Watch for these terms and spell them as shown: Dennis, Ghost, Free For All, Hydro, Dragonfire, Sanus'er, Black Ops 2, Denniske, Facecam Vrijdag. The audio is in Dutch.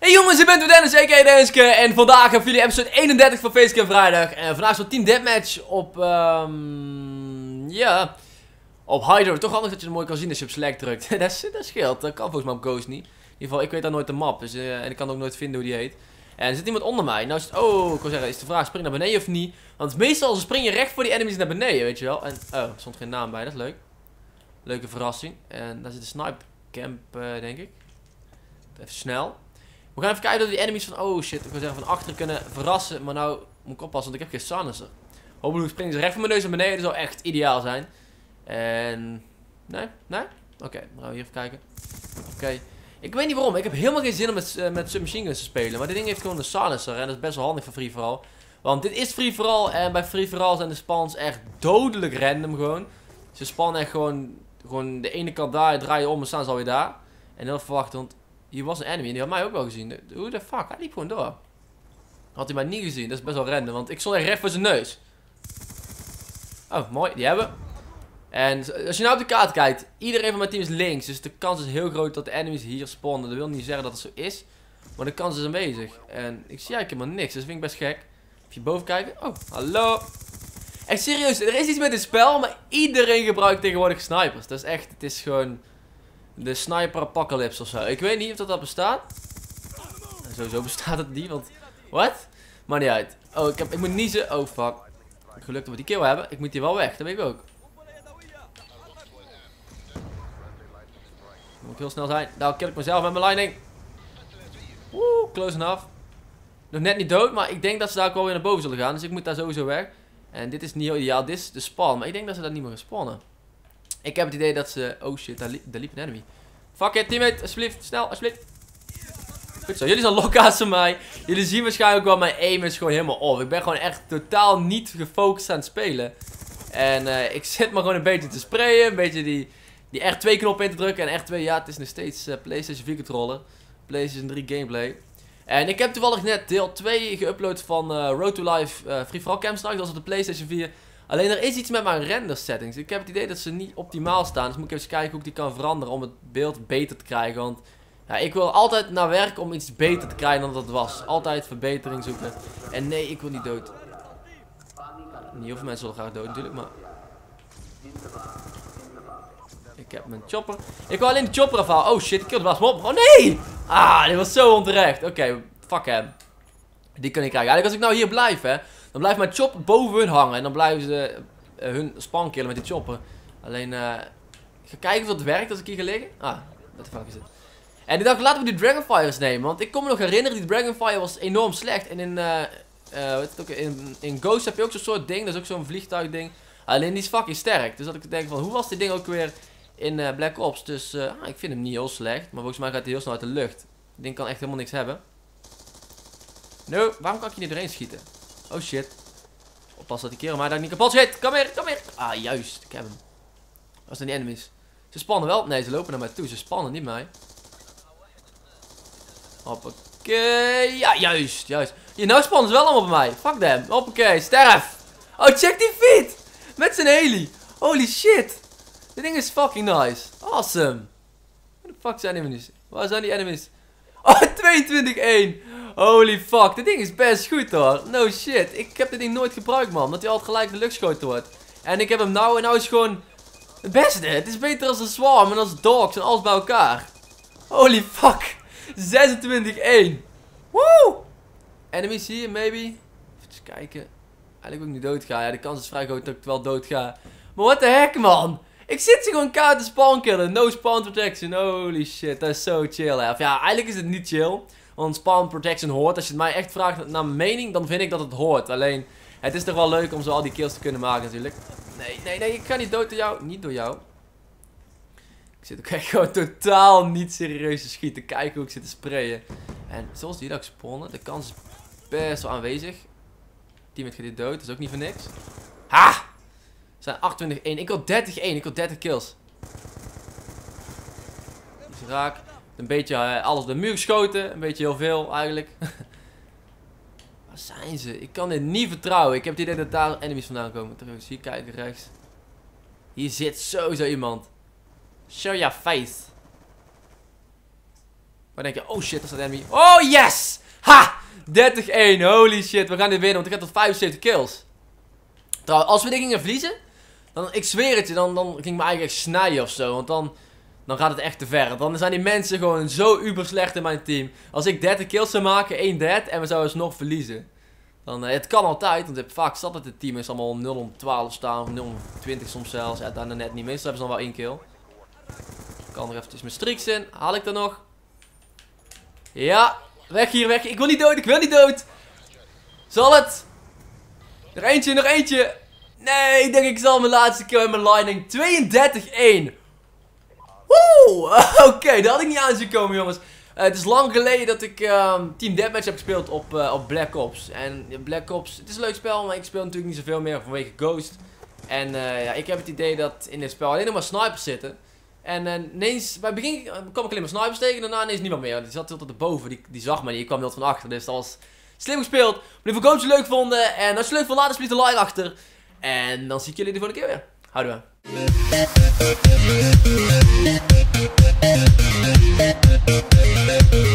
Hey jongens, ik ben Dennis, a.k.a. Denniske, en vandaag hebben jullie episode 31 van Facecam Vrijdag. En vandaag zo'n Team Deathmatch op, op Hydro. Toch handig dat je het mooi kan zien als je op select drukt. dat scheelt, dat kan volgens mij op Ghost niet. In ieder geval, ik weet daar nooit de map, dus, en ik kan ook nooit vinden hoe die heet. En er zit iemand onder mij. Nou is het, ik wil zeggen, is de vraag, spring naar beneden of niet? Want meestal spring je recht voor die enemies naar beneden, weet je wel. En, er stond geen naam bij, dat is leuk. Leuke verrassing. En daar zit een snipe camp, denk ik. Even snel. We gaan even kijken dat die enemies van, ik wil zeggen, van achter kunnen verrassen. Maar nou moet ik oppassen, want ik heb geen Sanus'er. Hopelijk springen ze recht van mijn neus naar beneden. Dat zou echt ideaal zijn. En... Nee? Oké, dan gaan we hier even kijken. Oké. Ik weet niet waarom, ik heb helemaal geen zin om met submachine guns te spelen. Maar dit ding heeft gewoon een Sanus'er en dat is best wel handig voor Free For All. Want dit is Free For All en bij Free For All zijn de spawns echt dodelijk random gewoon. Ze spannen echt gewoon de ene kant daar, draaien om en staan ze alweer daar. En heel verwacht, want... hier was een enemy en die had mij ook wel gezien. Hoe de fuck? Hij liep gewoon door. Had hij mij niet gezien. Dat is best wel random. Want ik stond echt recht voor zijn neus. Oh, mooi. Die hebben we. En als je nou op de kaart kijkt. Iedereen van mijn team is links. Dus de kans is heel groot dat de enemies hier spawnen. Dat wil niet zeggen dat het zo is. Maar de kans is aanwezig. En ik zie eigenlijk helemaal niks. Dus dat vind ik best gek. Als je boven kijkt. Oh, hallo. Echt serieus. Er is iets met dit spel. Maar iedereen gebruikt tegenwoordig snipers. Dat is echt. Het is gewoon... de sniper apocalypse ofzo. Ik weet niet of dat bestaat. En sowieso bestaat het niet, want... wat? Maar niet uit. Oh, ik moet niezen. Oh, fuck. Gelukkig dat we die kill hebben. Ik moet hier wel weg, dat weet ik ook. Moet ik heel snel zijn. Nou, kill ik mezelf met mijn lightning. Woe, close enough. Nog net niet dood, maar ik denk dat ze daar ook wel weer naar boven zullen gaan. Dus ik moet daar sowieso weg. En dit is niet heel ideaal. Dit is de spawn, maar ik denk dat ze daar niet meer gaan spawnen. Ik heb het idee dat ze... oh shit, daar liep een enemy. Fuck it, teammate. Alsjeblieft, snel, alsjeblieft. Goed zo, jullie zijn loka's van mij. Jullie zien waarschijnlijk wel, mijn aim is gewoon helemaal off. Ik ben gewoon echt totaal niet gefocust aan het spelen. En ik zit maar gewoon een beetje te sprayen. Een beetje die R2 knop in te drukken. En R2, ja, het is nog steeds PlayStation 4 controller. PlayStation 3 gameplay. En ik heb toevallig net deel 2 geüpload van Road to Life Free For All Campsite. Dat was op de PlayStation 4. Alleen er is iets met mijn render settings. Ik heb het idee dat ze niet optimaal staan. Dus moet ik even kijken hoe ik die kan veranderen om het beeld beter te krijgen. Want ja, ik wil altijd naar werken om iets beter te krijgen dan dat het was. Altijd verbetering zoeken. En nee, ik wil niet dood. Niet heel veel mensen willen graag dood natuurlijk, maar... ik heb mijn chopper. Ik wil alleen de chopper afhalen. Oh shit, ik kilde hem op. Oh nee! Ah, dit was zo onterecht. Oké, fuck hem. Die kan ik krijgen. Eigenlijk als ik nou hier blijf, hè. Dan blijft mijn chopper boven hun hangen. En dan blijven ze hun spawn killen met die chopper. Alleen, ik ga kijken of dat werkt als ik hier ga liggen. Ah, wat de fuck is dit? En ik dacht, laten we die Dragonfires nemen. Want ik kom me nog herinneren, die Dragonfire was enorm slecht. En in Ghost heb je ook zo'n soort ding. Dat is ook zo'n vliegtuigding. Alleen die is fucking sterk. Dus dat ik denk van, hoe was dit ding ook weer in Black Ops? Dus, ik vind hem niet heel slecht. Maar volgens mij gaat hij heel snel uit de lucht. Die ding kan echt helemaal niks hebben. No, waarom kan ik je niet doorheen schieten? Oh shit. Oppas dat die kerel mij daar niet kapot schiet. Kom hier, kom hier. Ah, juist. Ik heb hem. Dat zijn die enemies. Ze spannen wel. Nee, ze lopen naar mij toe. Ze spannen niet mij. Hoppakee. Ja, juist. Hier, nou spannen ze wel allemaal bij mij. Fuck them. Hoppakee, sterf. Oh, check die feet. Met zijn heli. Holy shit. Dit ding is fucking nice. Awesome. Waar de fuck zijn die enemies? Waar zijn die enemies? Oh, 22-1. Holy fuck, dit ding is best goed hoor. No shit, ik heb dit ding nooit gebruikt man. Omdat hij altijd gelijk de lucht geschoten wordt. En ik heb hem nou en nou is gewoon het beste. Het is beter als een swarm en als dogs en alles bij elkaar. Holy fuck. 26-1. Woe. Enemies hier, maybe. Even kijken. Eigenlijk wil ik niet doodgaan. Ja, de kans is vrij groot dat ik wel doodga. Maar what the heck man. Ik zit ze gewoon kaart te spawn killen. No spawn protection. Holy shit, dat is zo chill hè. Of ja, eigenlijk is het niet chill. Want spawn protection hoort. Als je het mij echt vraagt naar mijn mening, dan vind ik dat het hoort. Alleen, het is toch wel leuk om zo al die kills te kunnen maken natuurlijk. Nee, ik ga niet dood door jou. Niet door jou. Ik zit ook echt gewoon totaal niet serieus te schieten. Kijk hoe ik zit te sprayen. En zoals die dat ik spawnen, de kans is best wel aanwezig. Teammate gaat hier dood, dat is ook niet voor niks. Ha! We zijn 28-1. Ik wil 30-1, ik wil 30 kills. Dus raak. Een beetje alles op de muur geschoten. Een beetje heel veel eigenlijk. Waar zijn ze? Ik kan dit niet vertrouwen. Ik heb het idee dat daar enemies vandaan komen. Terug, hier kijken rechts. Hier zit sowieso iemand. Show your face. Maar dan denk je, oh shit, dat is dat enemy. Oh yes! Ha! 30-1, holy shit. We gaan dit winnen, want ik heb tot 75 kills. Trouwens, als we dit gingen verliezen, dan, ik zweer het je, dan ging ik me eigenlijk echt snijden ofzo. Want dan gaat het echt te ver. Dan zijn die mensen gewoon zo uber slecht in mijn team. Als ik 30 kills zou maken, 1 dead en we zouden alsnog verliezen. Dan, het kan altijd, want vaak zat het team is allemaal 0 om 12 staan, of 0 om 20 soms zelfs. En dan net niet. Meestal hebben ze dan wel 1 kill. Ik kan er eventjes mijn streaks in. Haal ik er nog? Ja, weg hier, weg. Ik wil niet dood, ik wil niet dood. Zal het? Nog eentje, nog eentje. Nee, ik denk ik zal mijn laatste kill in mijn lightning. 32-1. Woe! Oké, dat had ik niet aan zien komen, jongens. Het is lang geleden dat ik Team Deathmatch heb gespeeld op Black Ops. En Black Ops, het is een leuk spel, maar ik speel natuurlijk niet zoveel meer vanwege Ghost. En ja, ik heb het idee dat in dit spel alleen nog maar snipers zitten. En ineens, bij het begin kwam ik alleen maar snipers tegen, daarna ineens niemand meer. Die zat heel tot erboven, die zag me niet, ik kwam heel van achter. Dus dat was slim gespeeld. Maar die voor Ghost leuk vonden. En als je leuk vond, laat alsjeblieft een like achter. En dan zie ik jullie de volgende keer weer. Houdoe. We'll be right back.